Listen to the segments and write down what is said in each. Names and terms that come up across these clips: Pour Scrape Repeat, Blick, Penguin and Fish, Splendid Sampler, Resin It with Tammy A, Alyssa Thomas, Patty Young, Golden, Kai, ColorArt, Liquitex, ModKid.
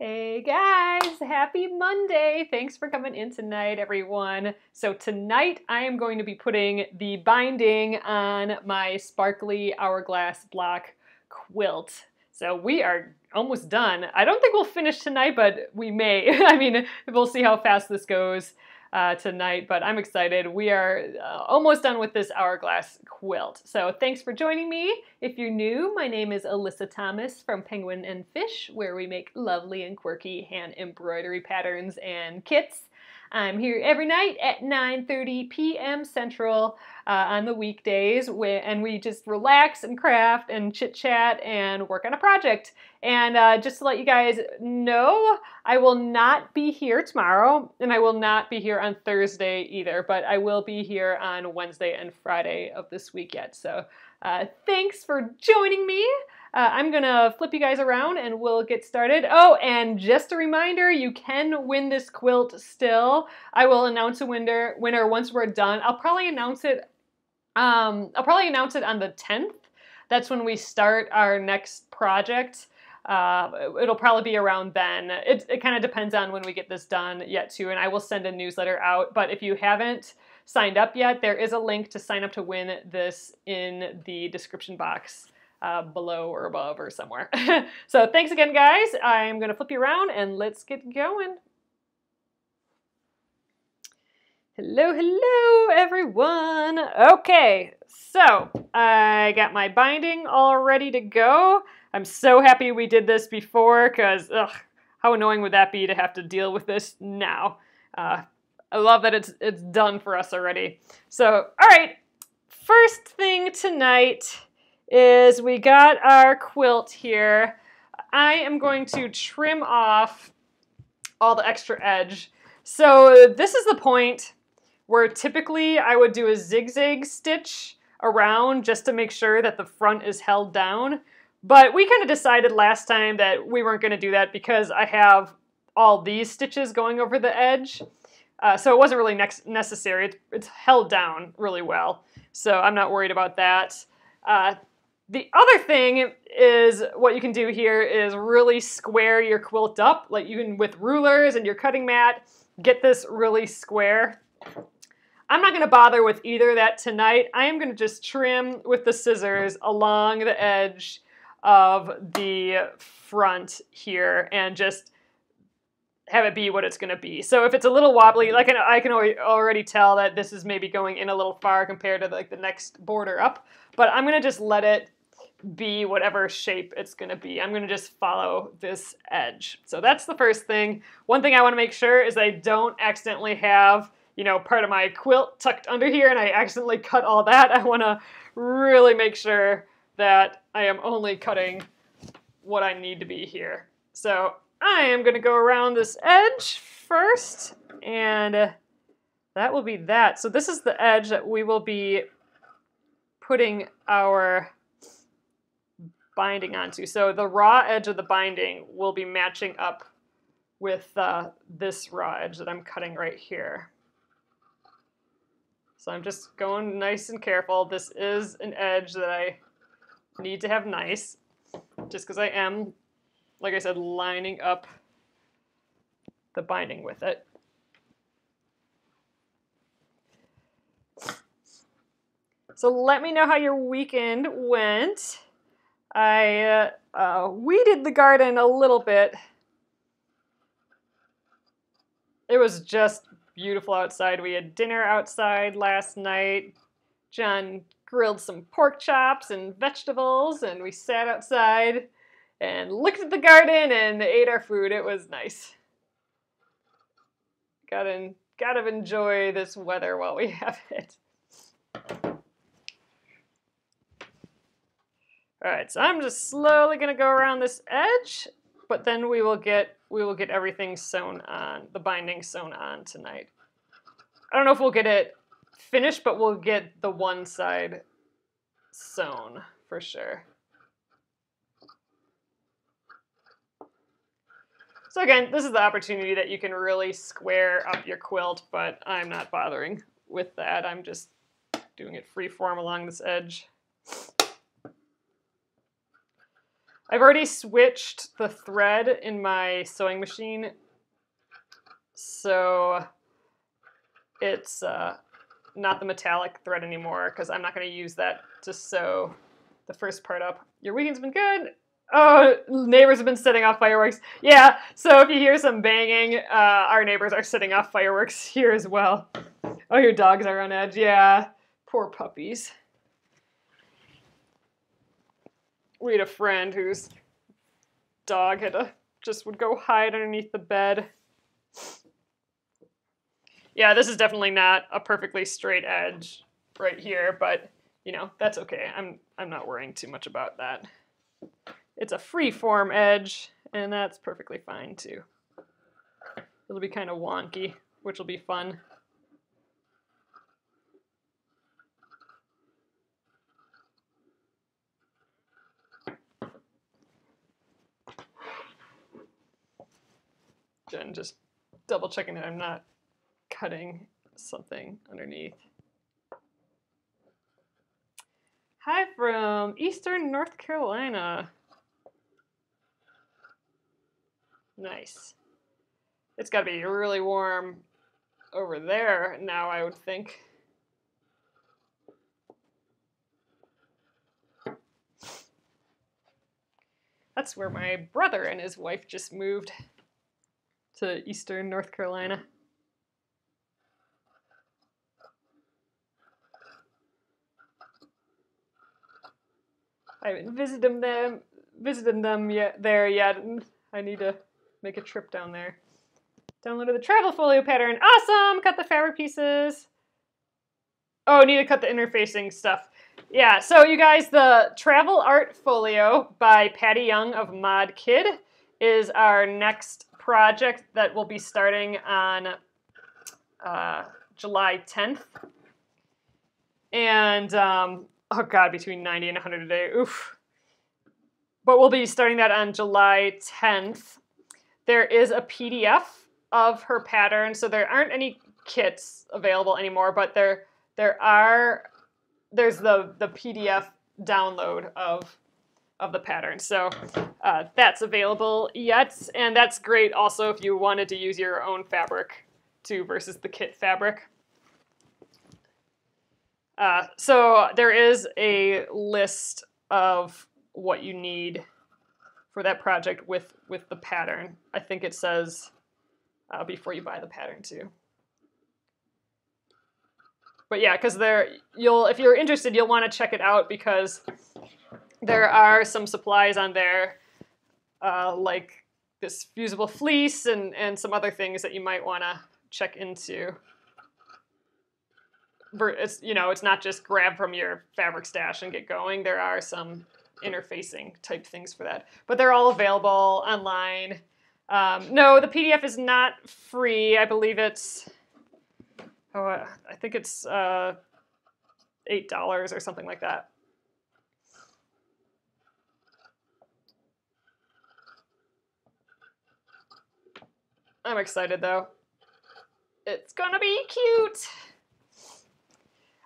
Hey guys, happy Monday. Thanks for coming in tonight, everyone. So tonight I am going to be putting the binding on my sparkly hourglass block quilt. So we are almost done. I don't think we'll finish tonight, but we may. I mean, we'll see how fast this goes tonight, but I'm excited. We are almost done with this hourglass quilt. So thanks for joining me. If you're new, my name is Alyssa Thomas from Penguin and Fish, where we make lovely and quirky hand embroidery patterns and kits. I'm here every night at 9:30 p.m. Central on the weekdays, and we just relax and craft and chit-chat and work on a project. And just to let you guys know, I will not be here tomorrow, and I will not be here on Thursday either, but I will be here on Wednesday and Friday of this week yet. So thanks for joining me. I'm gonna flip you guys around and we'll get started. Oh, and just a reminder, you can win this quilt still. I will announce a winner once we're done. I'll probably announce it on the 10th. That's when we start our next project. It'll probably be around then. It kind of depends on when we get this done yet too, and I will send a newsletter out. But if you haven't signed up yet, there is a link to sign up to win this in the description box. Below or above or somewhere. So thanks again, guys. I'm gonna flip you around and let's get going. Hello, hello, everyone. Okay, so I got my binding all ready to go. I'm so happy we did this before, because how annoying would that be to have to deal with this now? I love that it's done for us already. So, all right, first thing tonight is we got our quilt here. I am going to trim off all the extra edge. So this is the point where typically I would do a zigzag stitch around just to make sure that the front is held down. But we kind of decided last time that we weren't going to do that because I have all these stitches going over the edge. So it wasn't really necessary. It's held down really well. So I'm not worried about that. The other thing is what you can do here is really square your quilt up. Like you can, with rulers and your cutting mat, get this really square. I'm not going to bother with either of that tonight. I am going to just trim with the scissors along the edge of the front here and just have it be what it's going to be. So if it's a little wobbly, like I can already tell that this is maybe going in a little far compared to like the next border up, but I'm going to just let it be whatever shape it's going to be. I'm going to just follow this edge. So that's the first thing. One thing I want to make sure is I don't accidentally have, you know, part of my quilt tucked under here and I accidentally cut all that. I want to really make sure that I am only cutting what I need to be here. So I am going to go around this edge first, and that will be that. So this is the edge that we will be putting our binding onto. So the raw edge of the binding will be matching up with this raw edge that I'm cutting right here. So I'm just going nice and careful. This is an edge that I need to have nice, just because I am, like I said, lining up the binding with it. So let me know how your weekend went. I weeded the garden a little bit. It was just beautiful outside. We had dinner outside last night. John grilled some pork chops and vegetables, and we sat outside and looked at the garden and ate our food. It was nice. Gotta enjoy this weather while we have it. All right, so I'm just slowly gonna go around this edge, but then we will get everything sewn on, the binding sewn on tonight. I don't know if we'll get it finished, but we'll get the one side sewn for sure. So again, this is the opportunity that you can really square up your quilt, but I'm not bothering with that. I'm just doing it free form along this edge. I've already switched the thread in my sewing machine, so it's not the metallic thread anymore because I'm not going to use that to sew the first part up. Your weekend's been good. Oh, neighbors have been setting off fireworks. Yeah, so if you hear some banging, our neighbors are setting off fireworks here as well. Oh, your dogs are on edge. Yeah, poor puppies. We had a friend whose dog had to, just would go hide underneath the bed. Yeah, this is definitely not a perfectly straight edge right here, but you know, that's okay. I'm not worrying too much about that. It's a free-form edge, and that's perfectly fine too. It'll be kind of wonky, which will be fun. Jen just double checking that I'm not cutting something underneath. Hi from Eastern North Carolina. Nice. It's gotta be really warm over there now, I would think. That's where my brother and his wife just moved. To Eastern North Carolina. I haven't visited them yet and I need to make a trip down there. Downloaded the travel folio pattern. Awesome! Cut the fabric pieces. Oh, need to cut the interfacing stuff. Yeah, so you guys, the Travel Art Folio by Patty Young of ModKid is our next project that will be starting on July 10th. And, oh God, between 90 and 100 a day, oof. But we'll be starting that on July 10th. There is a PDF of her pattern, so there aren't any kits available anymore, but there's the PDF download of the pattern. So that's available yet. And that's great also if you wanted to use your own fabric too versus the kit fabric. So there is a list of what you need for that project with the pattern. I think it says before you buy the pattern too. But yeah, because there if you're interested, you'll want to check it out because there are some supplies on there, like this fusible fleece and some other things that you might want to check into. It's, you know, it's not just grab from your fabric stash and get going. There are some interfacing type things for that. But they're all available online. No, the PDF is not free. I believe it's, oh, I think it's $8 or something like that. I'm excited though. It's gonna be cute.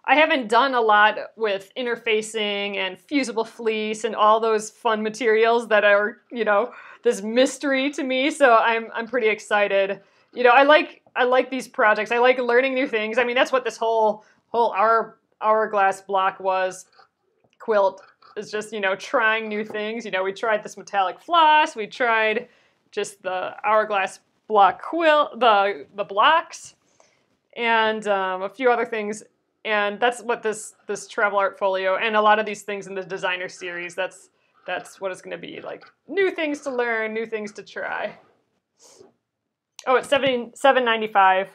I haven't done a lot with interfacing and fusible fleece and all those fun materials that are, you know, this mystery to me. So I'm pretty excited. You know, I like these projects. I like learning new things. I mean, that's what this whole hourglass block was. Quilt is just, you know, trying new things. You know, we tried this metallic floss. We tried just the hourglass block quilt, the blocks, and a few other things, and that's what this Travel Art Folio and a lot of these things in the designer series, that's what it's going to be like. New things to learn, new things to try. Oh, it's $7.95.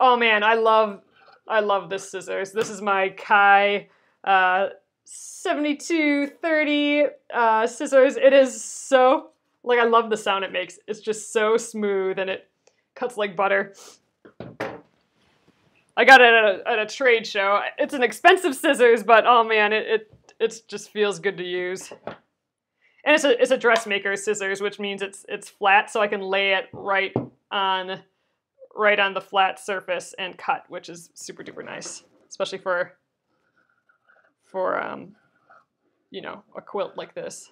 Oh man, I love this scissors. This is my Kai 7230 scissors. It is so. Like, I love the sound it makes. It's just so smooth and it cuts like butter. I got it at a trade show. It's an expensive scissors, but oh man, it just feels good to use. And it's a dressmaker's scissors, which means it's flat, so I can lay it right on the flat surface and cut, which is super duper nice, especially for you know, a quilt like this.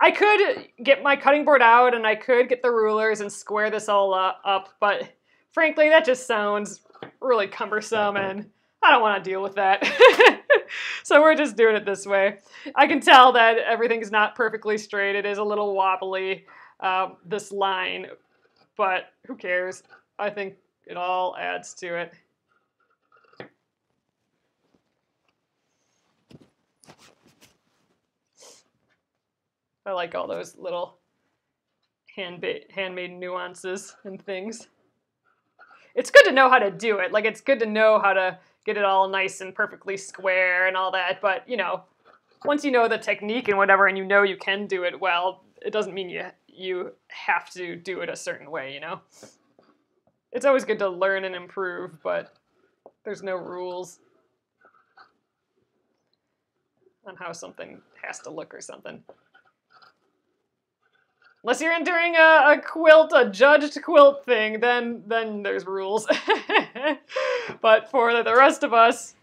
I could get my cutting board out and I could get the rulers and square this all up, but frankly, that just sounds really cumbersome and I don't want to deal with that. So we're just doing it this way. I can tell that everything's not perfectly straight. It is a little wobbly, this line, but who cares? I think it all adds to it. I like all those little handmade nuances and things. It's good to know how to do it. Like, it's good to know how to get it all nice and perfectly square and all that. But, you know, once you know the technique and whatever and you know you can do it well, it doesn't mean you have to do it a certain way, you know? It's always good to learn and improve, but there's no rules on how something has to look or something. Unless you're doing a quilt, a judged quilt thing, then there's rules. But for the rest of us,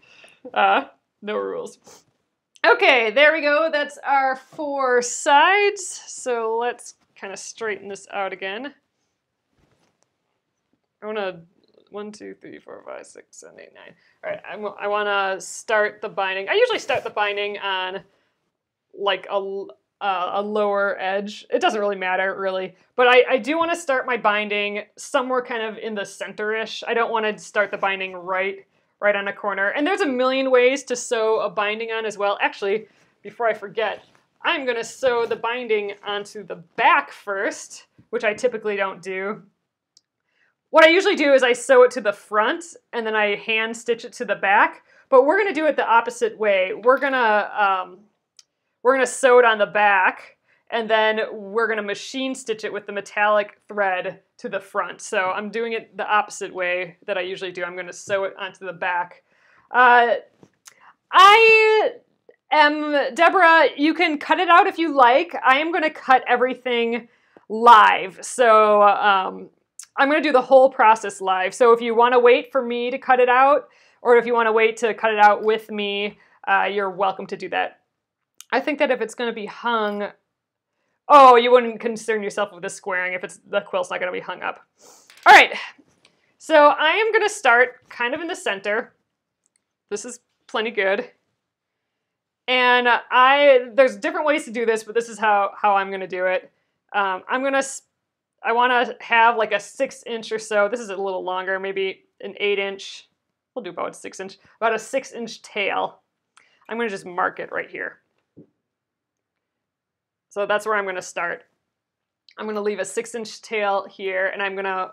no rules. Okay, there we go. That's our four sides. So let's kind of straighten this out again. I want to 1, 2, 3, 4, 5, 6, 7, 8, 9. All right, I want to start the binding. I usually start the binding on like a lower edge. It doesn't really matter, really. But I do want to start my binding somewhere kind of in the center-ish. I don't want to start the binding right on a corner. And there's a million ways to sew a binding on as well. Actually, before I forget, I'm going to sew the binding onto the back first, which I typically don't do. What I usually do is I sew it to the front and then I hand stitch it to the back. But we're going to do it the opposite way. We're gonna sew it on the back and then we're gonna machine stitch it with the metallic thread to the front. So I'm doing it the opposite way that I usually do. I'm gonna sew it onto the back. Deborah, you can cut it out if you like. I am gonna cut everything live. So I'm gonna do the whole process live. So if you wanna wait for me to cut it out, or if you wanna wait to cut it out with me, you're welcome to do that. I think that if it's going to be hung, oh, you wouldn't concern yourself with the squaring if it's the quilt's not going to be hung up. All right, so I am going to start kind of in the center. This is plenty good, and there's different ways to do this, but this is how I'm going to do it. I want to have like a 6-inch or so. This is a little longer, maybe an 8-inch. We'll do about 6-inch, about a 6-inch tail. I'm going to just mark it right here. So that's where I'm going to start. I'm going to leave a 6-inch tail here, and I'm going to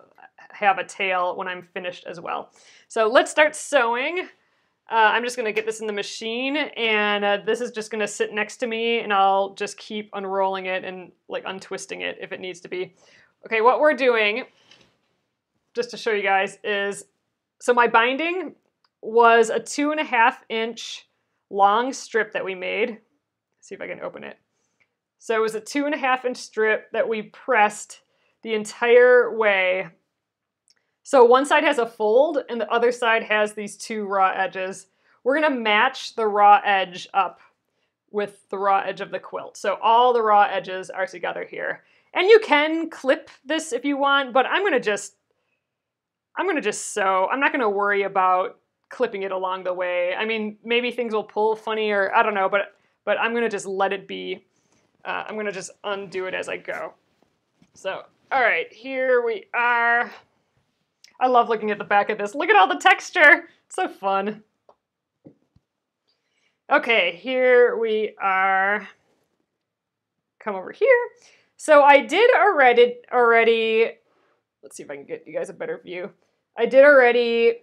have a tail when I'm finished as well. So let's start sewing. I'm just going to get this in the machine, and this is just going to sit next to me, and I'll just keep unrolling it and like untwisting it if it needs to be. Okay, what we're doing, just to show you guys, is so my binding was a 2.5-inch long strip that we made. Let's see if I can open it. So it was a 2.5-inch strip that we pressed the entire way. So one side has a fold and the other side has these two raw edges. We're gonna match the raw edge up with the raw edge of the quilt. So all the raw edges are together here. And you can clip this if you want, but I'm gonna just sew. I'm not gonna worry about clipping it along the way. I mean, maybe things will pull funny or I don't know, but I'm gonna just let it be. I'm gonna just undo it as I go. So, all right, here we are. I love looking at the back of this. Look at all the texture, it's so fun. Okay, here we are. Come over here. So I did already, let's see if I can get you guys a better view. I did already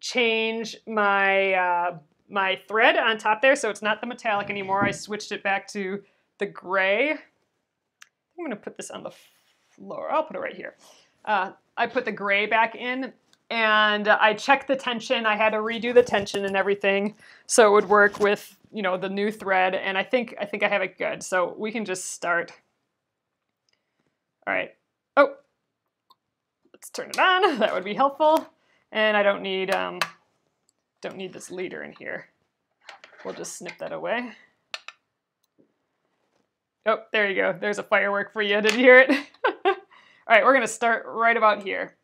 change my, my thread on top there, so it's not the metallic anymore. I switched it back to the gray. I'm gonna put this on the floor. I'll put it right here. I put the gray back in and I checked the tension. I had to redo the tension and everything so it would work with, you know, the new thread, and I think I have it good. So we can just start. All right. Oh, let's turn it on. That would be helpful. And I don't need this leader in here. We'll just snip that away. Oh, there you go. There's a firework for you. Did you hear it? All right, we're gonna start right about here.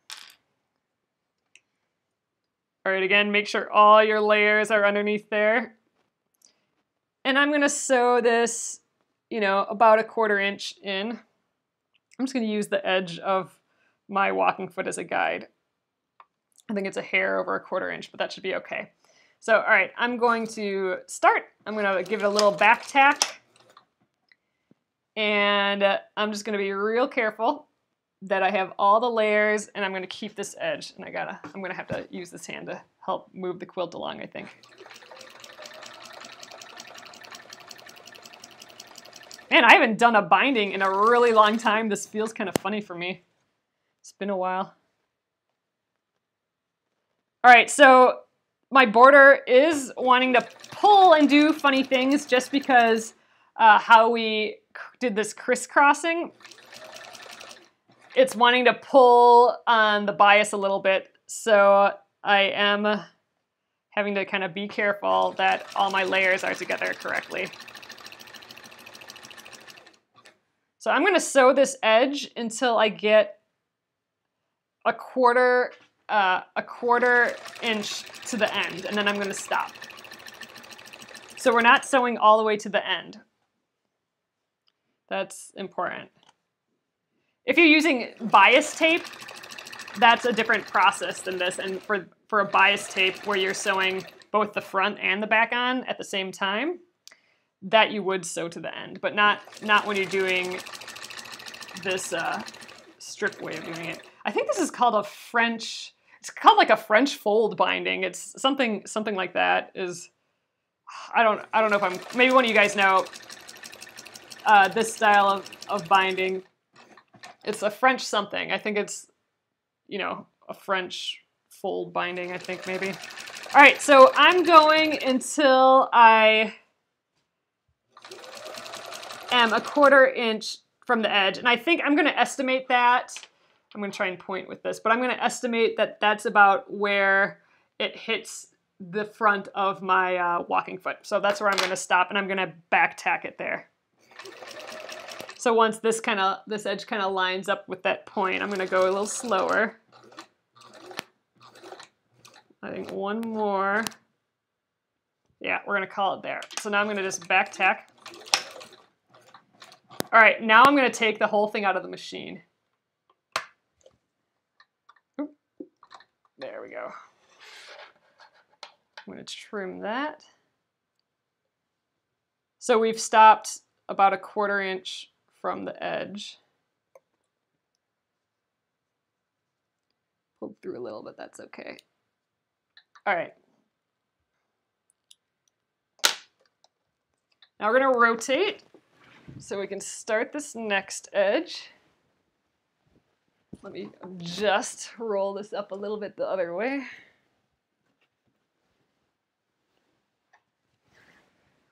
All right, again, make sure all your layers are underneath there. And I'm gonna sew this, you know, about 1/4 inch in. I'm just gonna use the edge of my walking foot as a guide. I think it's a hair over 1/4 inch, but that should be okay. So, all right, I'm going to start. I'm gonna give it a little back tack. And I'm just gonna be real careful that I have all the layers, and I'm gonna keep this edge. And I'm gonna have to use this hand to help move the quilt along, I think. Man, I haven't done a binding in a really long time. This feels kind of funny for me. It's been a while. All right, so my border is wanting to pull and do funny things just because how we did this crisscrossing. It's wanting to pull on the bias a little bit, so I am having to kind of be careful that all my layers are together correctly. So I'm gonna sew this edge until I get a quarter inch to the end, and then I'm gonna stop. So we're not sewing all the way to the end. That's important. If you're using bias tape, that's a different process than this. And for a bias tape where you're sewing both the front and the back on at the same time, that you would sew to the end, but not when you're doing this strip way of doing it. I think this is called it's called like a French fold binding. It's something like that is, I don't know if maybe one of you guys know this style of binding. It's a French something. I think it's, you know, a French fold binding, I think maybe. All right, so I'm going until I am 1/4 inch from the edge. And I think I'm gonna estimate that. I'm gonna try and point with this, but I'm gonna estimate that that's about where it hits the front of my walking foot. So that's where I'm gonna stop, and I'm gonna back tack it there. So once this edge kind of lines up with that point, I'm gonna go a little slower. I think one more. Yeah, we're gonna call it there. So now I'm gonna just back tack. All right, now I'm gonna take the whole thing out of the machine. There we go. I'm gonna trim that. So we've stopped about 1/4 inch from the edge. Pulled through a little, but that's okay. All right. Now we're gonna rotate so we can start this next edge. Let me just roll this up a little bit the other way.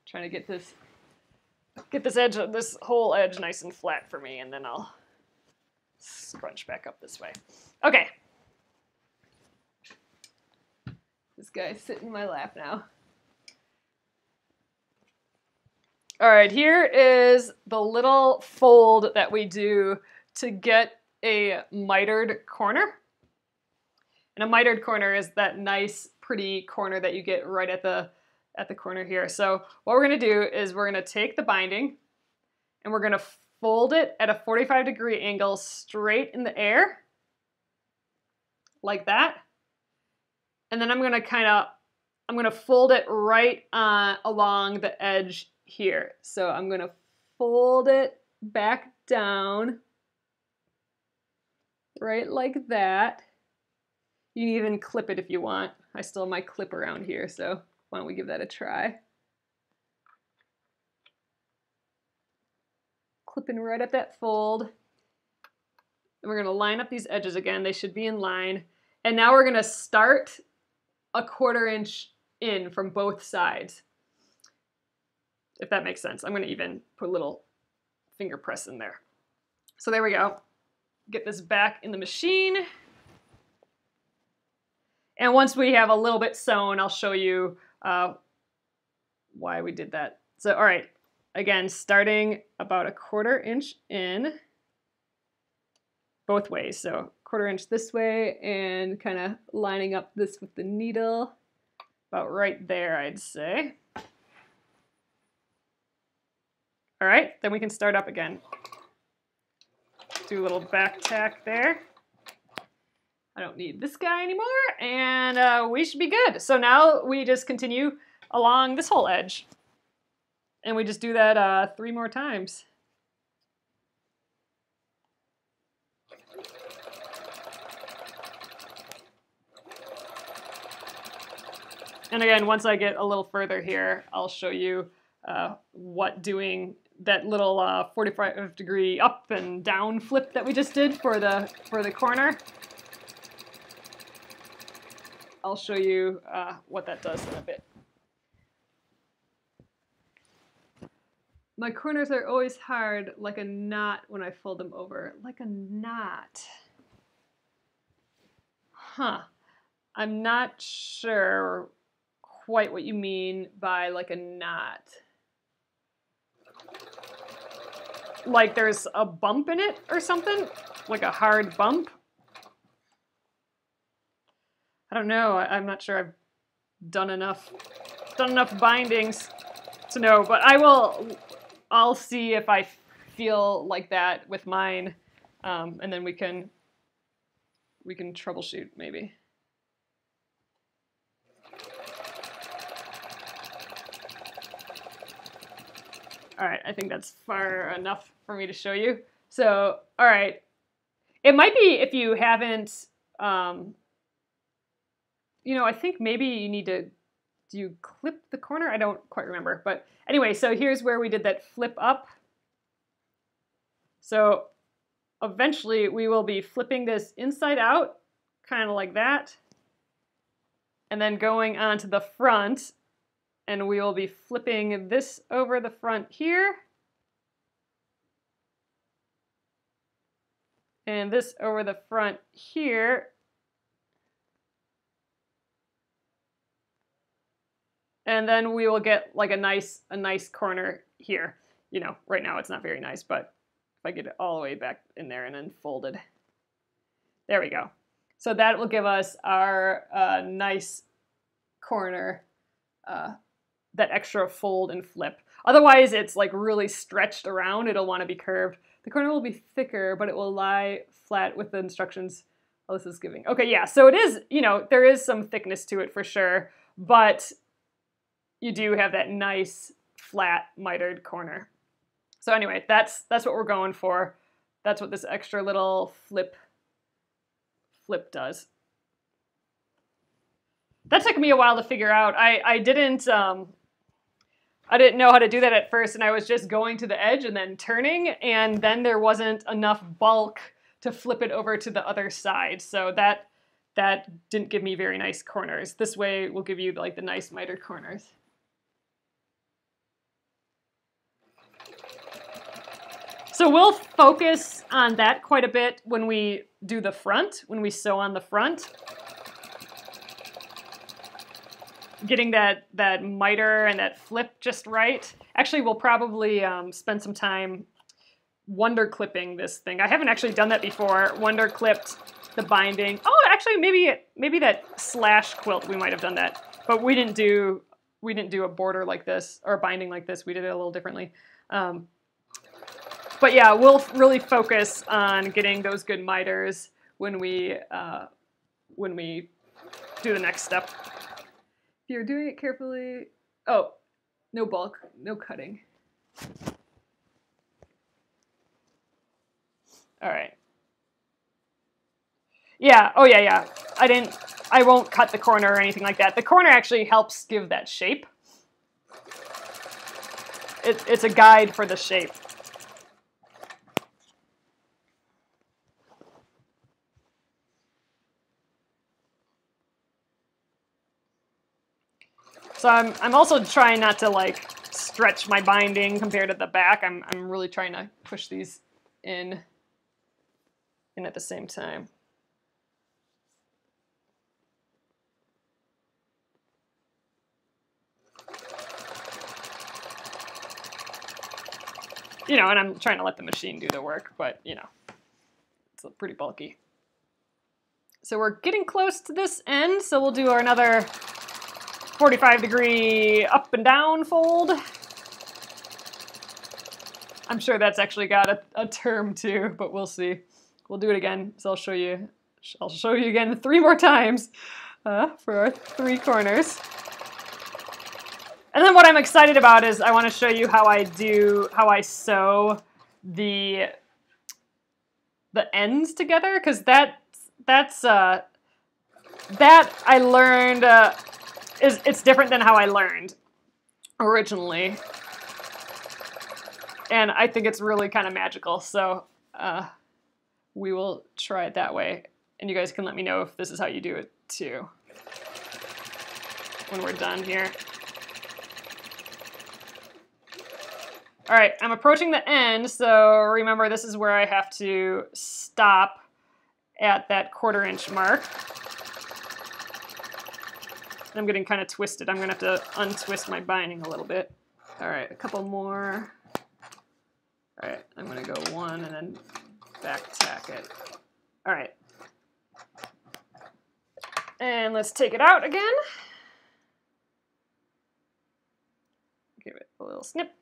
Trying to this whole edge nice and flat for me, and then I'll scrunch back up this way. Okay. This guy's sitting in my lap now. All right, here is the little fold that we do to get a mitered corner. And a mitered corner is that nice, pretty corner that you get right at the corner here. So what we're gonna do is we're gonna take the binding and we're gonna fold it at a 45-degree angle straight in the air, like that. And then I'm gonna fold it right along the edge here. So I'm gonna fold it back down, right like that. You can even clip it if you want. I still have my clip around here, so why don't we give that a try? Clipping right at that fold. And we're gonna line up these edges again. They should be in line. And now we're gonna start 1/4 inch in from both sides, if that makes sense. I'm gonna even put a little finger press in there. So there we go. Get this back in the machine. And once we have a little bit sewn, I'll show you why we did that. So, all right, Again, starting about 1/4 inch in both ways. So 1/4 inch this way and kind of lining up this with the needle about right there, I'd say. All right, then we can start up again. Do a little back tack there. I don't need this guy anymore, and we should be good. So now we just continue along this whole edge. And we just do that 3 more times. And again, once I get a little further here, I'll show you what doing that little 45-degree up and down flip that we just did for the corner. I'll show you what that does in a bit. My corners are always hard, like a knot when I fold them over. Like a knot. Huh. I'm not sure quite what you mean by like a knot. Like there's a bump in it or something? Like a hard bump? I don't know. I'm not sure I've done enough bindings to know, but I will... I'll see if I feel like that with mine, and then we can troubleshoot maybe. All right, I think that's far enough for me to show you. So, all right, it might be if you haven't, you know, I think maybe you need to. Do you clip the corner? I don't quite remember, but anyway, so here's where we did that flip up. So eventually we will be flipping this inside out, kind of like that, and then going onto the front, and we will be flipping this over the front here, and this over the front here, and then we will get like a nice corner here. You know, right now it's not very nice, but if I get it all the way back in there and then folded. There we go. So that will give us our nice corner, that extra fold and flip. Otherwise it's like really stretched around. It'll want to be curved. The corner will be thicker, but it will lie flat with the instructions Alyssa's giving. Okay, yeah, so it is, you know, there is some thickness to it for sure, but you do have that nice flat mitered corner. So anyway, that's what we're going for. That's what this extra little flip does. That took me a while to figure out. I didn't know how to do that at first, and I was just going to the edge and then turning, and then there wasn't enough bulk to flip it over to the other side. So that didn't give me very nice corners. This way will give you like the nice mitered corners. So we'll focus on that quite a bit when we do the front, when we sew on the front. Getting that miter and that flip just right. Actually, we'll probably spend some time wonder clipping this thing. I haven't actually done that before, wonder clipped the binding. Oh, actually maybe that slash quilt we might have done that, but we didn't do a border like this or a binding like this. We did it a little differently. But yeah, we'll really focus on getting those good miters when we do the next step. If you're doing it carefully, oh, no bulk, no cutting. All right. Yeah, oh yeah, yeah. I won't cut the corner or anything like that. The corner actually helps give that shape. It's a guide for the shape. So I'm also trying not to like stretch my binding compared to the back. I'm really trying to push these in at the same time. you know, and I'm trying to let the machine do the work, but you know, it's pretty bulky. So we're getting close to this end, so we'll do another 45-degree up and down fold. I'm sure that's actually got a term too, but we'll see. We'll do it again, so I'll show you again 3 more times for our 3 corners. And then what I'm excited about is I want to show you how I sew the ends together, because that I learned it's different than how I learned originally, and I think it's really kind of magical. So we will try it that way, and you guys can let me know if this is how you do it too when we're done here. All right, I'm approaching the end, so remember this is where I have to stop at that 1/4 inch mark. And I'm getting kind of twisted. I'm gonna have to untwist my binding a little bit. All right, a couple more. All right, I'm gonna go one and then back tack it. All right. And let's take it out again. Give it a little snip.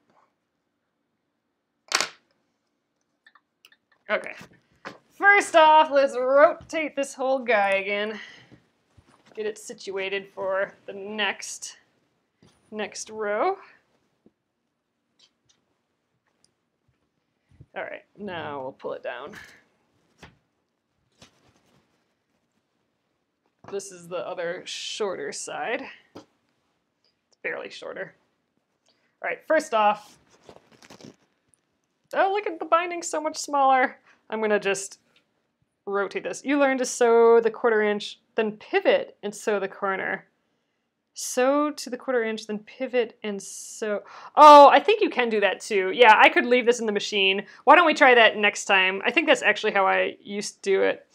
Okay, first off, let's rotate this whole guy again. Get it situated for the next row. All right, now we'll pull it down. This is the other shorter side. It's barely shorter. All right, first off, oh, look at the binding, so much smaller. I'm gonna just rotate this. You learn to sew the 1/4 inch, then pivot and sew the corner. Sew to the 1/4 inch, then pivot and sew. Oh, I think you can do that too. Yeah, I could leave this in the machine. Why don't we try that next time? I think that's actually how I used to do it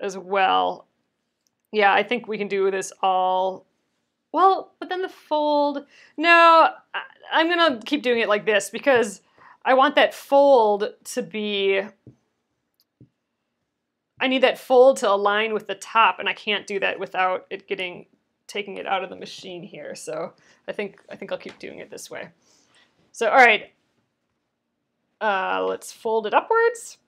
as well. Yeah, I think we can do this all. Well, but then the fold. No, I'm gonna keep doing it like this because I want that fold to be, I need that fold to align with the top, and I can't do that without it taking it out of the machine here. So I think I'll keep doing it this way. So, all right, let's fold it upwards.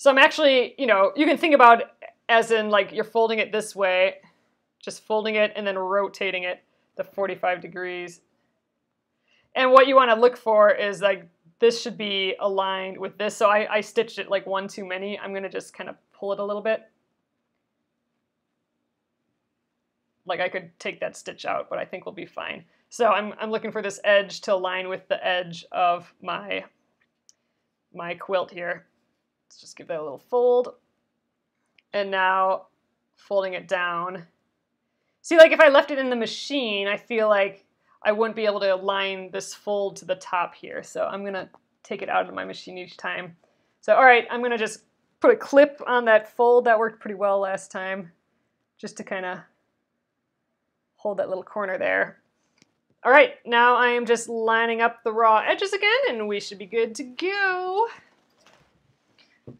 So I'm actually, you know, you can think about it as in like you're folding it this way, just folding it and then rotating it to 45 degrees. And what you want to look for is like this should be aligned with this. So I stitched it like one too many. I'm gonna just kind of pull it a little bit. Like I could take that stitch out, but I think we'll be fine. So I'm looking for this edge to align with the edge of my quilt here. Let's just give that a little fold. And now folding it down. See, like if I left it in the machine, I feel like I wouldn't be able to align this fold to the top here. So I'm gonna take it out of my machine each time. So all right, I'm gonna just put a clip on that fold. That worked pretty well last time, just to kind of hold that little corner there. All right, now I am just lining up the raw edges again, and we should be good to go.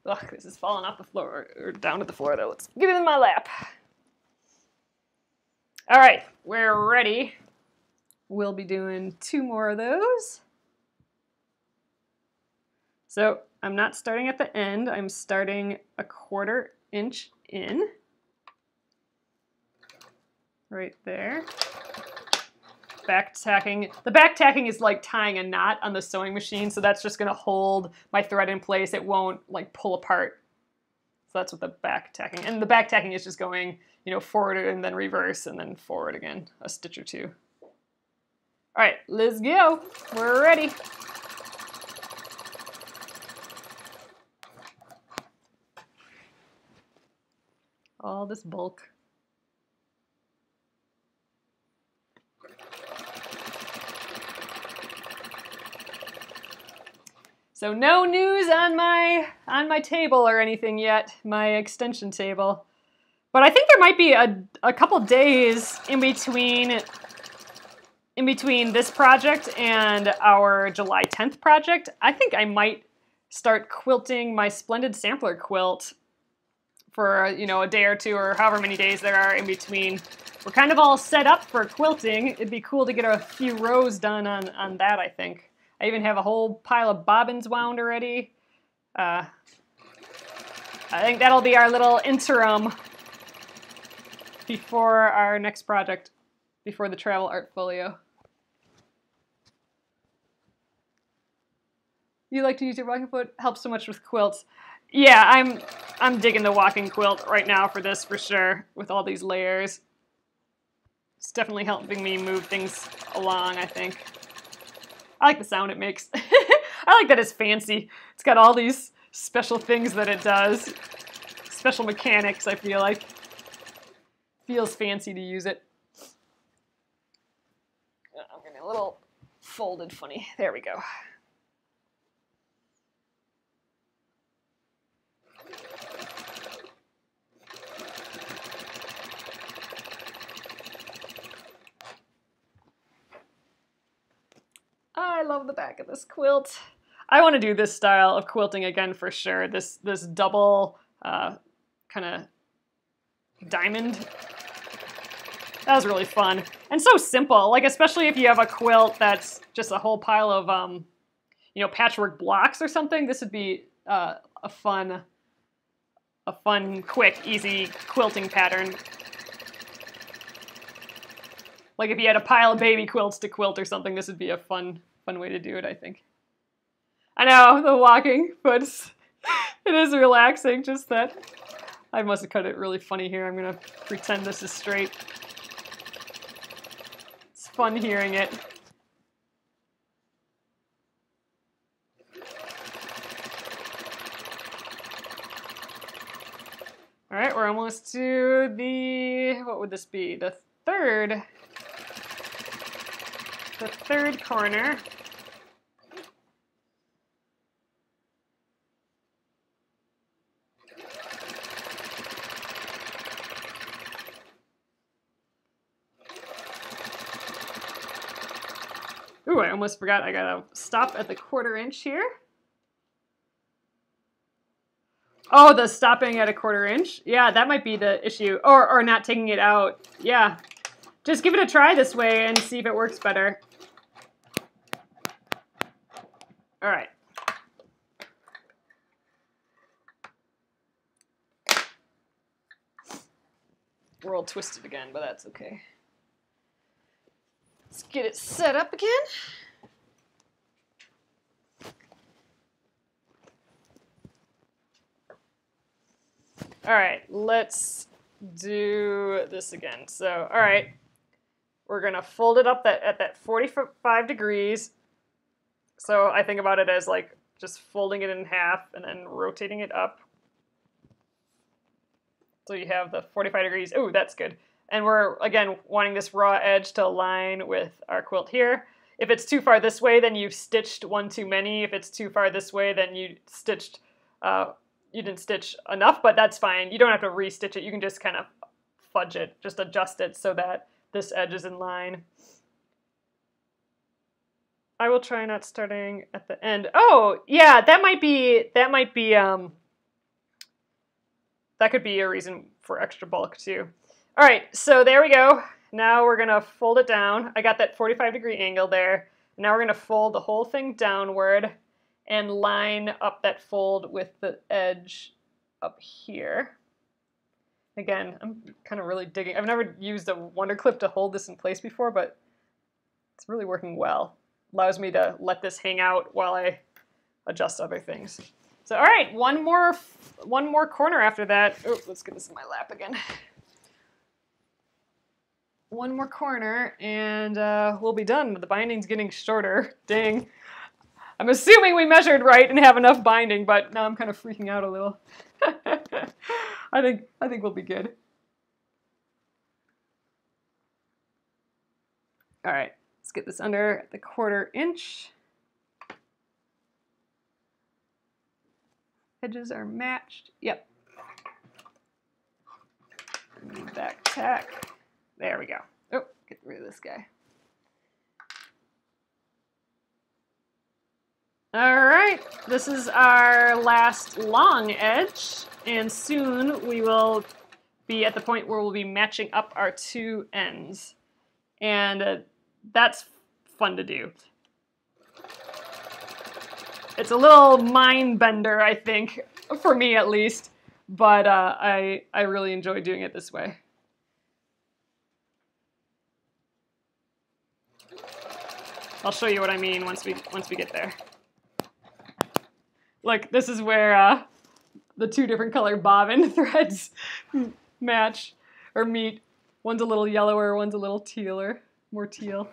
Ugh, this is falling off the floor, or down to the floor though. Let's give it in my lap. All right, we're ready. We'll be doing 2 more of those. So I'm not starting at the end, I'm starting a 1/4 inch in. Right there. Back tacking. The back tacking is like tying a knot on the sewing machine, so that's just gonna hold my thread in place. It won't like pull apart. So that's what the back tacking. And the back tacking is just going, you know, forward and then reverse and then forward again, a stitch or two. All right, let's go. We're ready. All this bulk. So no news on my table or anything yet, my extension table. But I think there might be a couple days in between in between this project and our July 10th project, I think I might start quilting my Splendid Sampler quilt for, you know, a day or two or however many days there are in between. We're kind of all set up for quilting. It'd be cool to get a few rows done on that, I think. I even have a whole pile of bobbins wound already. I think that'll be our little interim before our next project, before the travel artfolio. You like to use your walking quilt? Helps so much with quilts. Yeah, I'm digging the walking quilt right now for this, for sure, with all these layers. It's definitely helping me move things along, I think. I like the sound it makes. I like that it's fancy. It's got all these special things that it does. Special mechanics, I feel like. Feels fancy to use it. I'm getting a little folded funny. There we go. I love the back of this quilt. I want to do this style of quilting again for sure. This double kind of diamond. That was really fun and so simple. Like, especially if you have a quilt that's just a whole pile of you know, patchwork blocks or something. This would be a fun, quick, easy quilting pattern. Like if you had a pile of baby quilts to quilt or something, this would be a fun way to do it, I think. I know, the walking, but it is relaxing, just that. I must have cut it really funny here. I'm gonna pretend this is straight. It's fun hearing it. All right, we're almost to the, what would this be? The third corner. Ooh, I almost forgot. I gotta stop at the quarter inch here. Oh, the stopping at a quarter inch. Yeah, that might be the issue. Or not taking it out. Yeah. Just give it a try this way and see if it works better. All right. We're all twisted again, but that's okay. Let's get it set up again. All right, let's do this again. So, all right. We're gonna fold it up at that 45 degrees. So I think about it as like just folding it in half and then rotating it up. So you have the 45 degrees. Ooh, that's good. And we're, again, wanting this raw edge to align with our quilt here. If it's too far this way, then you've stitched one too many. If it's too far this way, then you stitched, you didn't stitch enough, but that's fine. You don't have to restitch it. You can just kind of fudge it, just adjust it so that this edge is in line. I will try not starting at the end. Oh, yeah, that might be, that could be a reason for extra bulk too. All right, so there we go. Now we're gonna fold it down. I got that 45 degree angle there. Now we're gonna fold the whole thing downward and line up that fold with the edge up here. Again, I'm kind of really digging. I've never used a Wonder Clip to hold this in place before, but it's really working well. Allows me to let this hang out while I adjust other things. So, all right, one more corner after that. Oh, let's get this in my lap again. One more corner, and we'll be done. The binding's getting shorter. Dang. I'm assuming we measured right and have enough binding, but now I'm kind of freaking out a little. I think we'll be good. All right, let's get this under the quarter inch. Edges are matched. Yep. Back tack. There we go. Oh, get rid of this guy. All right, this is our last long edge, and soon we will be at the point where we'll be matching up our two ends. And that's fun to do. It's a little mind bender, I think, for me at least, but I really enjoy doing it this way. I'll show you what I mean once we get there. Look, this is where the two different color bobbin threads match or meet. One's a little yellower, one's a little tealer, more teal.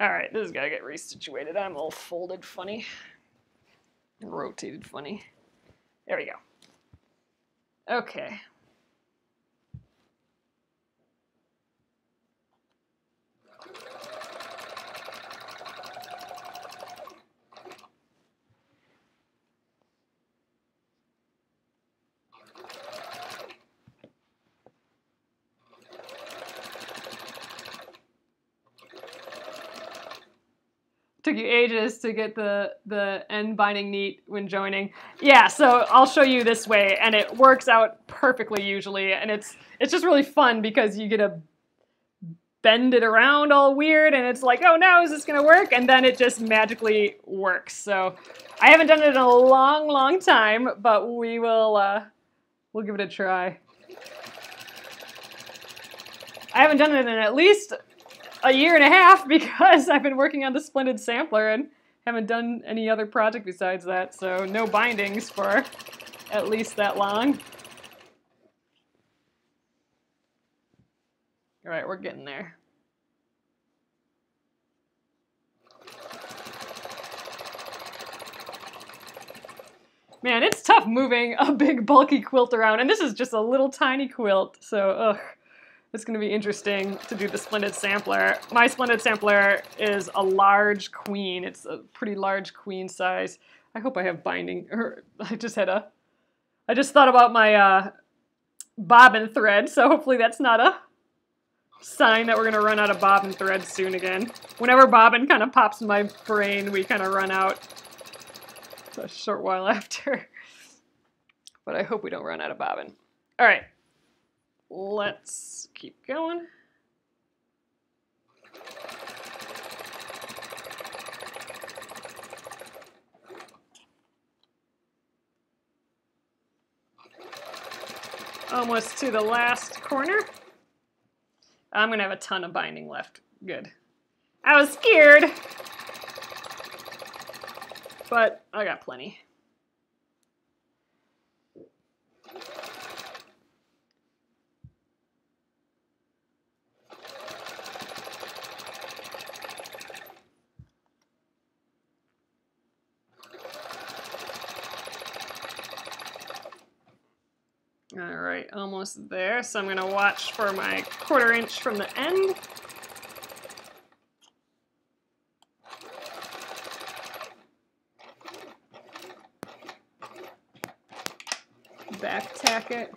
All right, this has got to get resituated. I'm all folded funny, rotated funny. There we go. Okay. Took you ages to get the end binding neat when joining. Yeah, so I'll show you this way, and it works out perfectly usually, and it's just really fun because you get to bend it around all weird, and it's like, oh no, is this gonna work? And then it just magically works. So I haven't done it in a long, long time, but we will we'll give it a try. I haven't done it in at least a year and a half because I've been working on the Splendid Sampler and haven't done any other project besides that, so no bindings for at least that long. All right, we're getting there. Man, it's tough moving a big bulky quilt around, and this is just a little tiny quilt, so ugh. It's going to be interesting to do the Splendid Sampler. My Splendid Sampler is a large queen. It's a pretty large queen size. I hope I have binding. I just thought about my bobbin thread, so hopefully that's not a sign that we're going to run out of bobbin thread soon again. Whenever bobbin kind of pops in my brain, we kind of run out a short while after. But I hope we don't run out of bobbin. All right. Let's keep going. Almost to the last corner. I'm gonna have a ton of binding left. Good. I was scared, but I got plenty. All right, almost there. So I'm gonna watch for my 1/4 inch from the end. Back tack it.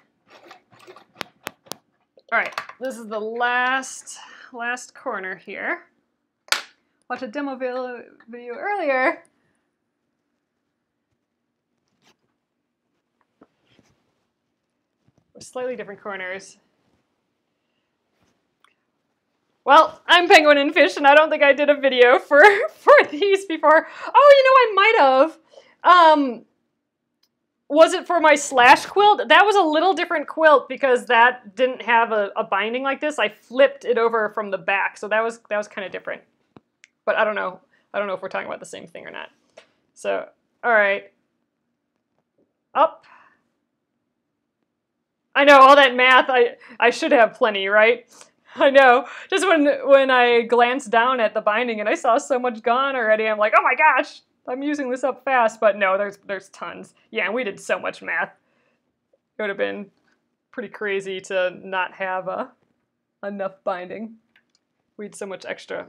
All right, this is the last corner here. Watch a demo video earlier. Slightly different corners. Well, I'm Penguin and Fish, and I don't think I did a video for these before. Oh, you know, I might have. Was it for my slash quilt? That was a little different quilt because that didn't have a binding like this. I flipped it over from the back, so that was kind of different. But I don't know. I don't know if we're talking about the same thing or not. So, all right. Up. I know, all that math, I should have plenty, right? I know. Just when I glanced down at the binding and I saw so much gone already, I'm like, oh my gosh, I'm using this up fast. But no, there's tons. Yeah, and we did so much math. It would have been pretty crazy to not have enough binding. We had so much extra.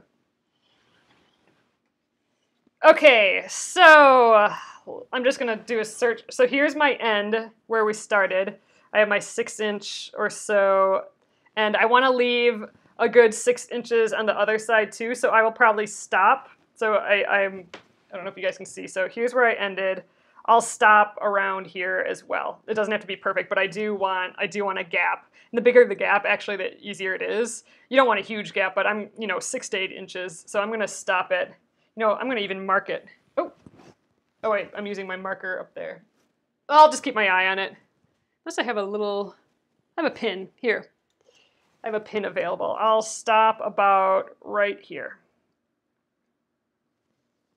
Okay, so I'm just going to do a search. So here's my end where we started. I have my 6 inch or so, and I want to leave a good 6 inches on the other side too, so I will probably stop. So I don't know if you guys can see, so here's where I ended. I'll stop around here as well. It doesn't have to be perfect, but I do want a gap. And the bigger the gap, actually, the easier it is. You don't want a huge gap, but I'm, 6 to 8 inches, so I'm gonna stop it. I'm gonna even mark it. Oh wait, I'm using my marker up there. I'll just keep my eye on it. Unless I have a pin here. I have a pin available. I'll stop about right here.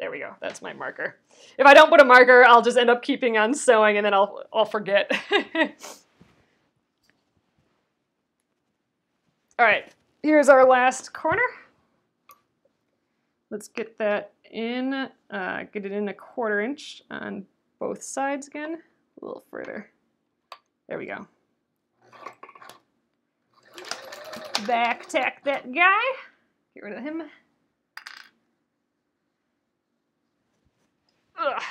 There we go, that's my marker. If I don't put a marker, I'll just end up keeping on sewing and then I'll forget. All right, here's our last corner. Let's get that in, get it in 1/4 inch on both sides again, a little further. There we go. Back tack that guy, get rid of him. Ugh.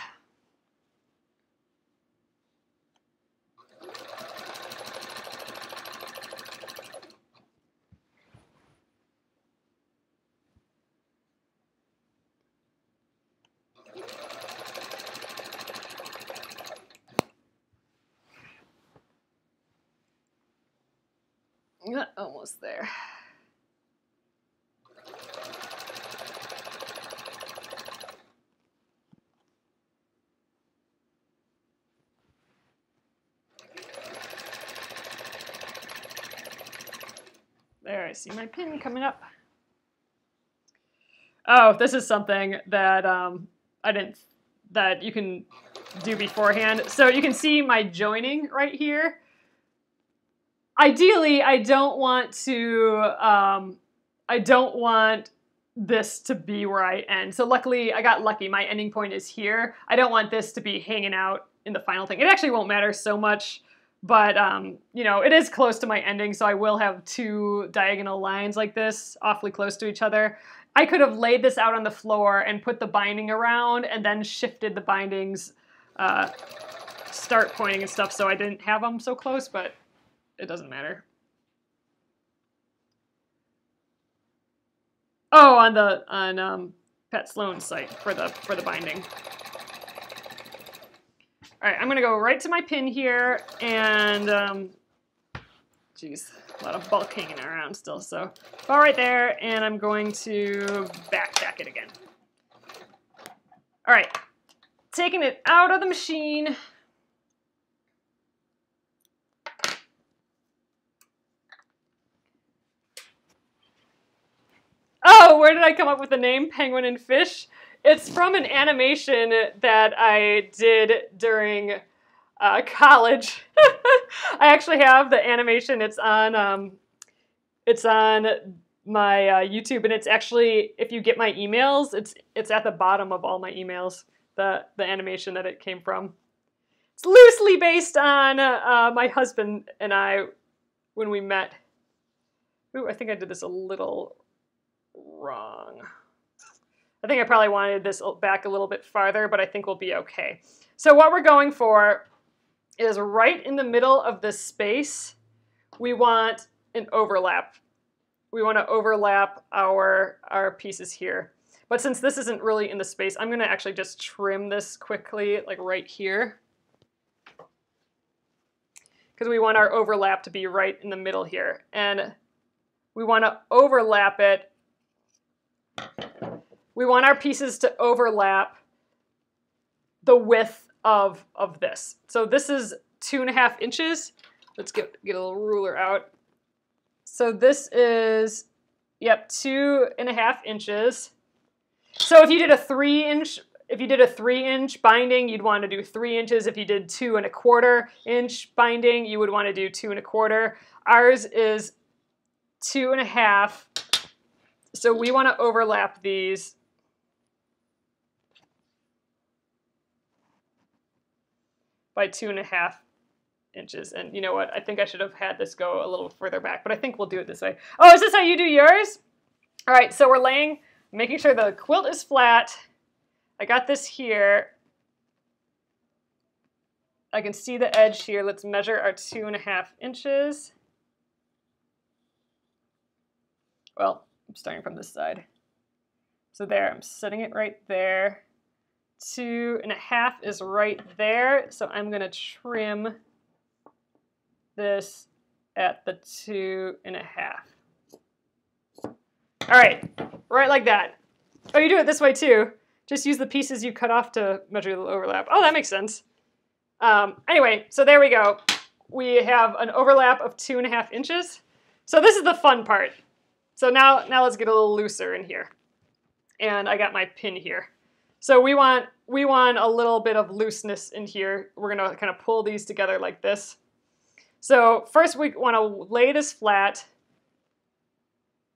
Almost there. There, I see my pin coming up. Oh, this is something that that you can do beforehand. So you can see my joining right here. Ideally, I don't want this to be where I end. So luckily, I got lucky. My ending point is here. I don't want this to be hanging out in the final thing. It actually won't matter so much. But, it is close to my ending, so I will have 2 diagonal lines like this, awfully close to each other. I could have laid this out on the floor and put the binding around and then shifted the bindings, start pointing and stuff, so I didn't have them so close, but it doesn't matter. Oh, on Pat Sloan's site for the binding. All right, I'm gonna go right to my pin here, and geez, a lot of bulk hanging around still. So about right there, and I'm going to backtack it again. All right, taking it out of the machine. Oh, where did I come up with the name Penguin and Fish? It's from an animation that I did during college. I actually have the animation. It's on my YouTube, and it's actually, if you get my emails, it's at the bottom of all my emails. The animation that it came from. It's loosely based on my husband and I when we met. Ooh, I think I did this a little wrong. I think I probably wanted this back a little bit farther, but I think we'll be okay. So what we're going for is right in the middle of this space, we want an overlap. We want to overlap our pieces here. But since this isn't really in the space, I'm going to actually just trim this quickly, like right here. Because we want our overlap to be right in the middle here. And we want to overlap it. We want our pieces to overlap the width of this. So this is 2.5 inches. Let's get a little ruler out. So this is, yep, 2.5 inches. So if you did a 3-inch binding, you'd want to do 3 inches. If you did 2.25-inch binding, you would want to do 2.25. Ours is 2.5. So we want to overlap these. By 2.5 inches. And you know what? I think I should have had this go a little further back, but I think we'll do it this way. Oh, is this how you do yours? All right, so we're laying, making sure the quilt is flat. I got this here. I can see the edge here. Let's measure our 2.5 inches. well, I'm starting from this side. So there, I'm setting it right there. 2.5 is right there, so I'm going to trim this at the 2.5. All right, right like that. Oh, you do it this way too. Just use the pieces you cut off to measure the overlap. Oh, that makes sense. Anyway, so there we go. We have an overlap of 2.5 inches. So this is the fun part. So now let's get a little looser in here. And I got my pin here. So we want a little bit of looseness in here. We're gonna kind of pull these together like this. So first we wanna lay this flat.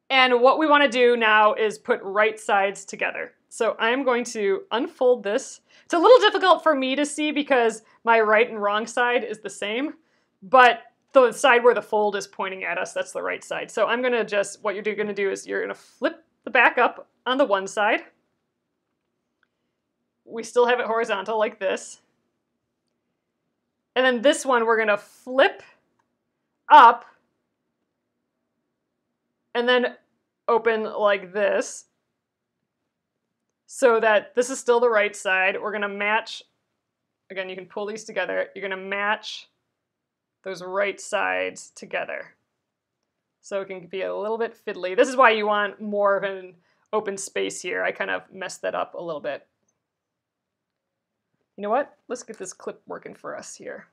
And what we wanna do now is put right sides together. So I'm going to unfold this. It's a little difficult for me to see because my right and wrong side is the same, but the side where the fold is pointing at us, that's the right side. So I'm gonna just, what you're gonna do is you're gonna flip the back up on the one side. We still have it horizontal like this. And then this one we're gonna flip up and then open like this so that this is still the right side. We're gonna match, again, you can pull these together. You're gonna match those right sides together. So it can be a little bit fiddly. This is why you want more of an open space here. I kind of messed that up a little bit. You know what? Let's get this clip working for us here.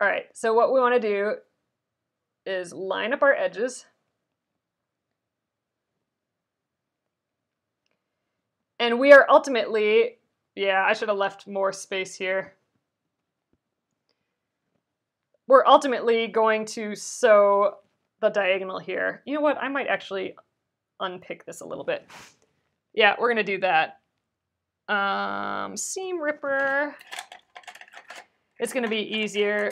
All right, so what we want to do is line up our edges. And we are ultimately, yeah, I should have left more space here. We're ultimately going to sew the diagonal here. You know what? I might actually unpick this a little bit. Yeah, we're going to do that. Seam ripper. It's going to be easier.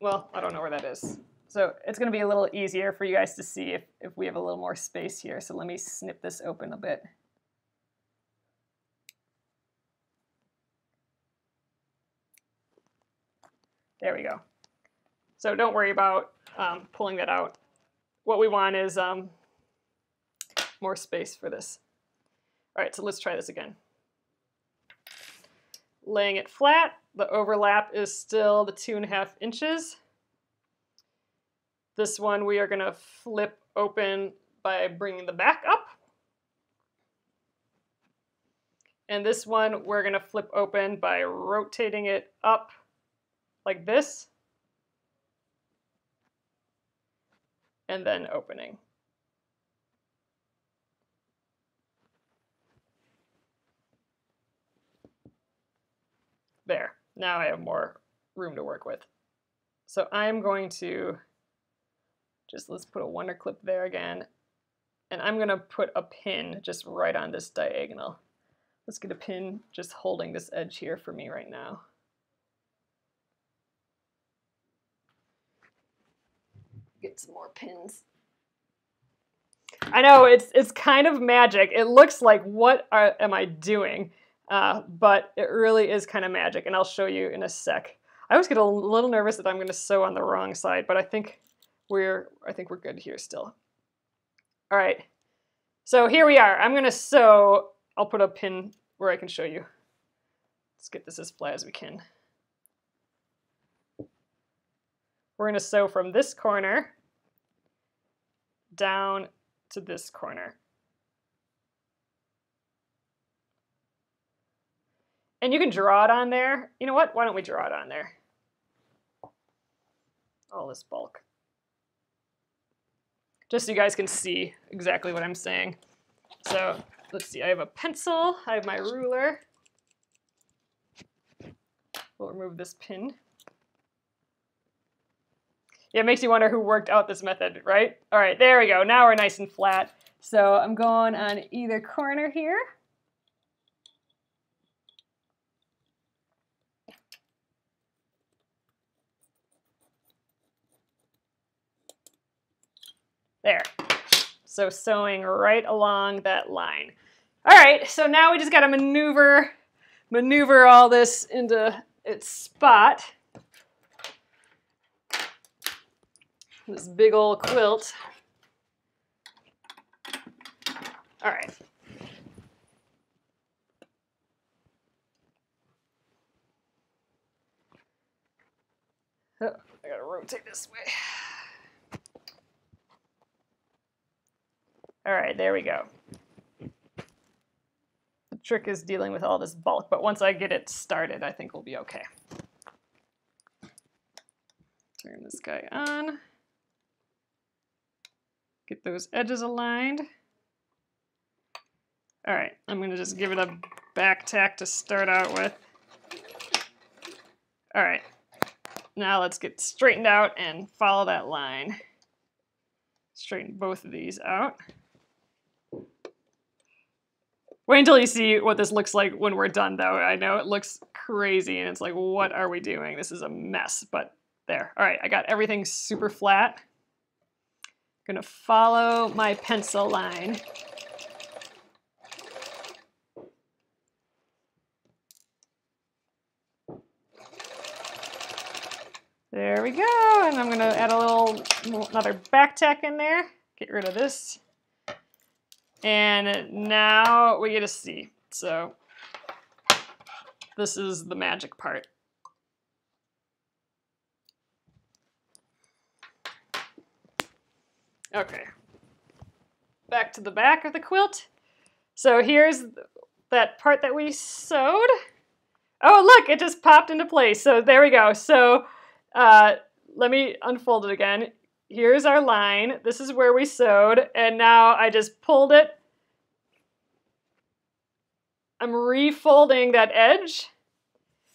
Well, I don't know where that is. So it's going to be a little easier for you guys to see if we have a little more space here. So let me snip this open a bit. There we go. So don't worry about pulling that out. What we want is more space for this. All right, so let's try this again. Laying it flat, the overlap is still the 2.5 inches. This one we are gonna flip open by bringing the back up. And this one we're gonna flip open by rotating it up like this. And then opening. There, now I have more room to work with. So I'm going to just, let's put a wonder clip there again. And I'm gonna put a pin just right on this diagonal. Let's get a pin just holding this edge here for me right now. Get some more pins. I know it's kind of magic. It looks like, what am I doing? But it really is kind of magic, and I'll show you in a sec. I always get a little nervous that I'm going to sew on the wrong side, but I think we're good here still. All right, so here we are. I'm going to sew. I'll put a pin where I can show you. Let's get this as flat as we can. We're going to sew from this corner down to this corner. And you can draw it on there. You know what? Why don't we draw it on there? All this bulk. Just so you guys can see exactly what I'm saying. So let's see, I have a pencil, I have my ruler. We'll remove this pin. Yeah, it makes you wonder who worked out this method, right? All right, there we go. Now we're nice and flat. So I'm going on either corner here. There, so sewing right along that line. All right, so now we just gotta maneuver all this into its spot. This big old quilt. All right. Oh, I gotta rotate this way. All right, there we go. The trick is dealing with all this bulk, but once I get it started, I think we'll be okay. Turn this guy on. Get those edges aligned. All right, I'm gonna just give it a back tack to start out with. All right, now let's get straightened out and follow that line. Straighten both of these out. Wait until you see what this looks like when we're done, though. I know it looks crazy and it's like, what are we doing? This is a mess, but there. All right, I got everything super flat. I'm gonna follow my pencil line. There we go, and I'm gonna add a little, another back tack in there. Get rid of this. And now we get to see. So this is the magic part. Okay, back to the back of the quilt. So here's that part that we sewed. Oh, look, it just popped into place. So there we go. So let me unfold it again. Here's our line. This is where we sewed, and now I just pulled it. I'm refolding that edge,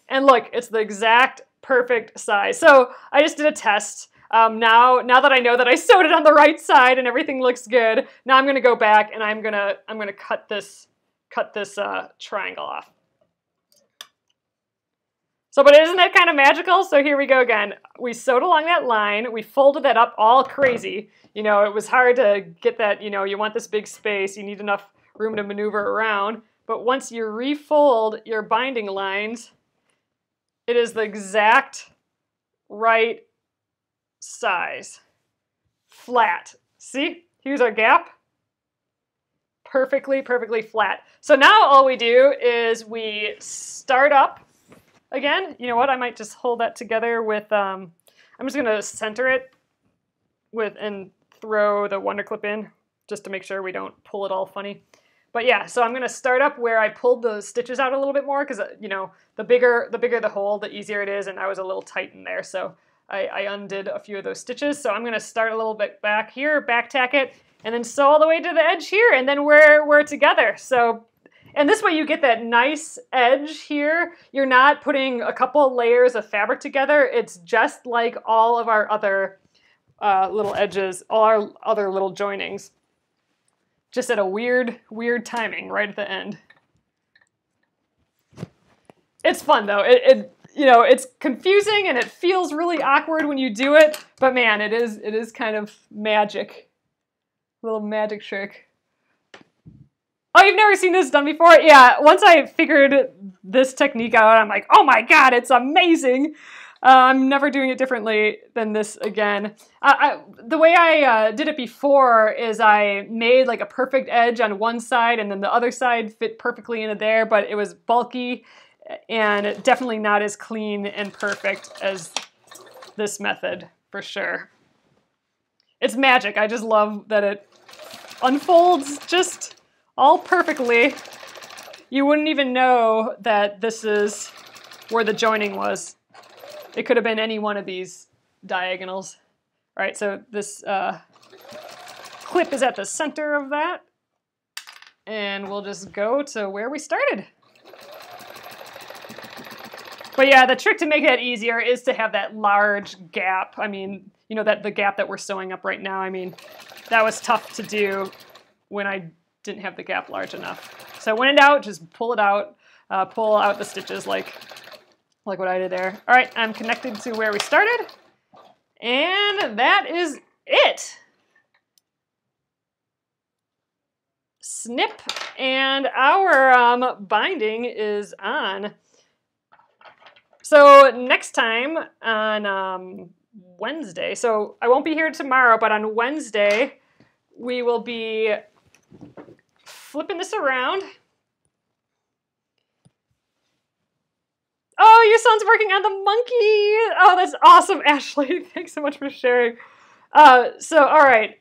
and look, it's the exact perfect size. So I just did a test. Now that I know that I sewed it on the right side and everything looks good, now I'm gonna go back and I'm gonna cut this triangle off. So, but isn't that kind of magical? So here we go again. We sewed along that line. We folded that up all crazy. You know, it was hard to get that, you know, you want this big space. You need enough room to maneuver around. But once you refold your binding lines, it is the exact right size. Flat. See? Here's our gap. Perfectly, perfectly flat. So now all we do is we start up. Again, you know what? I might just hold that together with, I'm just gonna center it with and throw the Wonder Clip in just to make sure we don't pull it all funny. But yeah, so I'm gonna start up where I pulled the stitches out a little bit more because, you know, the bigger the hole, the easier it is, and I was a little tight in there. So I undid a few of those stitches. So I'm gonna start a little bit back here, back tack it, and then sew all the way to the edge here, and then we're together. So. And this way you get that nice edge here. You're not putting a couple layers of fabric together. It's just like all of our other little edges, all our other little joinings. Just at a weird, weird timing right at the end. It's fun though. It you know, it's confusing and it feels really awkward when you do it, but man, it is kind of magic. A little magic trick. Oh, you've never seen this done before? Yeah, once I figured this technique out, I'm like, oh my god, it's amazing! I'm never doing it differently than this again. The way I did it before is I made like a perfect edge on one side and then the other side fit perfectly into there, but it was bulky and definitely not as clean and perfect as this method, for sure. It's magic. I just love that it unfolds just all perfectly. You wouldn't even know that this is where the joining was. It could have been any one of these diagonals. All right, so this clip is at the center of that. And we'll just go to where we started. But yeah, the trick to make that easier is to have that large gap. I mean, you know, that the gap that we're sewing up right now, I mean, that was tough to do when I didn't have the gap large enough. So when in doubt, just pull it out, pull out the stitches like what I did there. All right, I'm connected to where we started, and that is it. Snip, and our binding is on. So next time on Wednesday, so I won't be here tomorrow, but on Wednesday, we will be flipping this around. Oh, your son's working on the monkey. Oh, that's awesome, Ashley. Thanks so much for sharing. All right.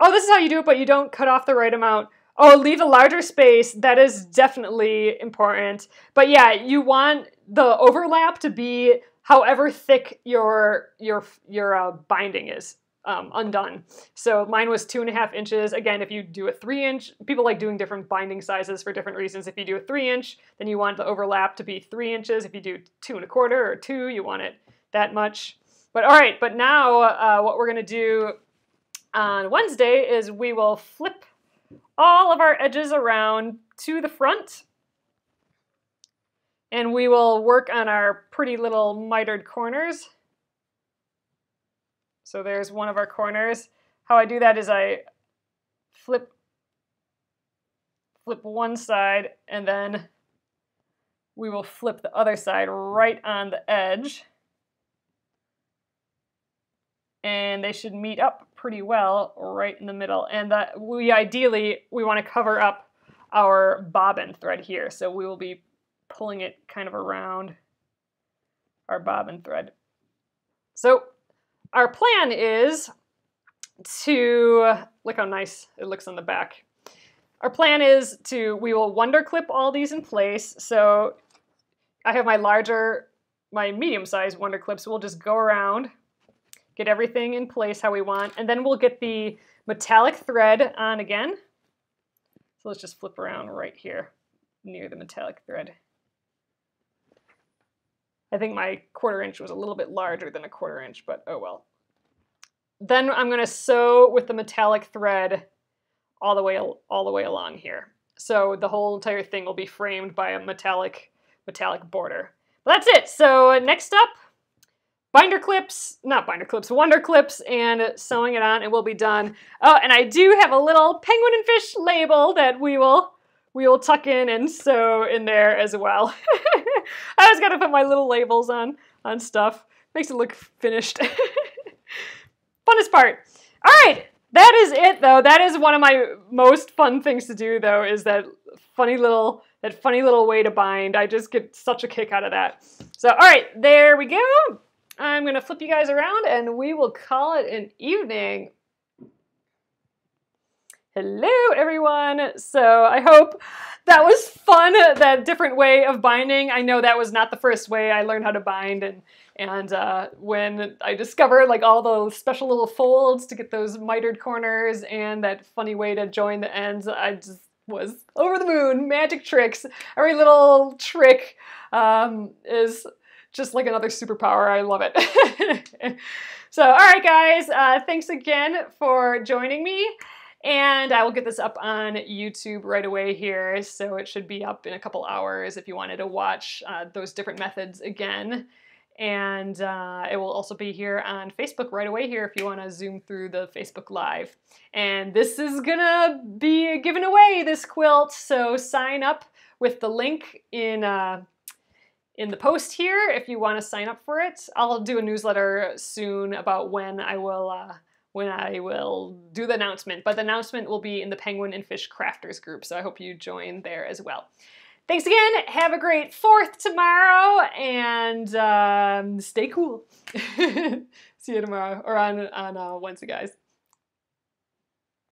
Oh, this is how you do it, but you don't cut off the right amount. Oh, leave a larger space. That is definitely important. But yeah, you want the overlap to be however thick your binding is undone. So mine was 2.5 inches. Again, if you do a 3-inch, people like doing different binding sizes for different reasons. If you do a 3-inch, then you want the overlap to be 3 inches. If you do 2.25 or 2, you want it that much. But all right, but now what we're gonna do on Wednesday is we will flip all of our edges around to the front. And we will work on our pretty little mitered corners. So there's one of our corners. How I do that is I flip one side, and then we will flip the other side right on the edge. And they should meet up pretty well right in the middle. And that we want to cover up our bobbin thread here. So we will be pulling it kind of around our bobbin thread. So our plan is to, look how nice it looks on the back. Our plan is to, we will wonder clip all these in place. So I have my medium-sized wonder clips. We'll just go around, get everything in place how we want, and then we'll get the metallic thread on again. So let's just flip around right here near the metallic thread. I think my 1/4 inch was a little bit larger than a 1/4 inch, but oh well. Then I'm going to sew with the metallic thread all the way along here. So the whole entire thing will be framed by a metallic border. But that's it. So next up, wonder clips, and sewing it on, and we'll be done. Oh, and I do have a little Penguin and Fish label that we will tuck in and sew in there as well. I always gotta put my little labels on stuff. Makes it look finished. Funnest part. All right, that is it though. That is one of my most fun things to do though, is that funny little way to bind. I just get such a kick out of that. So all right, there we go. I'm gonna flip you guys around and we will call it an evening. Hello everyone. So I hope that was fun, that different way of binding. I know that was not the first way I learned how to bind, and when I discovered like all those special little folds to get those mitered corners and that funny way to join the ends, I just was over the moon. Magic tricks. Every little trick is just like another superpower. I love it. So, all right guys, thanks again for joining me. And I will get this up on YouTube right away here, so it should be up in a couple hours if you wanted to watch those different methods again. And it will also be here on Facebook right away here if you want to zoom through the Facebook Live. And this is gonna be given away, this quilt, so sign up with the link in the post here if you want to sign up for it. I'll do a newsletter soon about when I will do the announcement, but the announcement will be in the Penguin and Fish Crafters group, so I hope you join there as well. Thanks again, have a great 4th tomorrow, and stay cool. See you tomorrow, or on Wednesday, guys.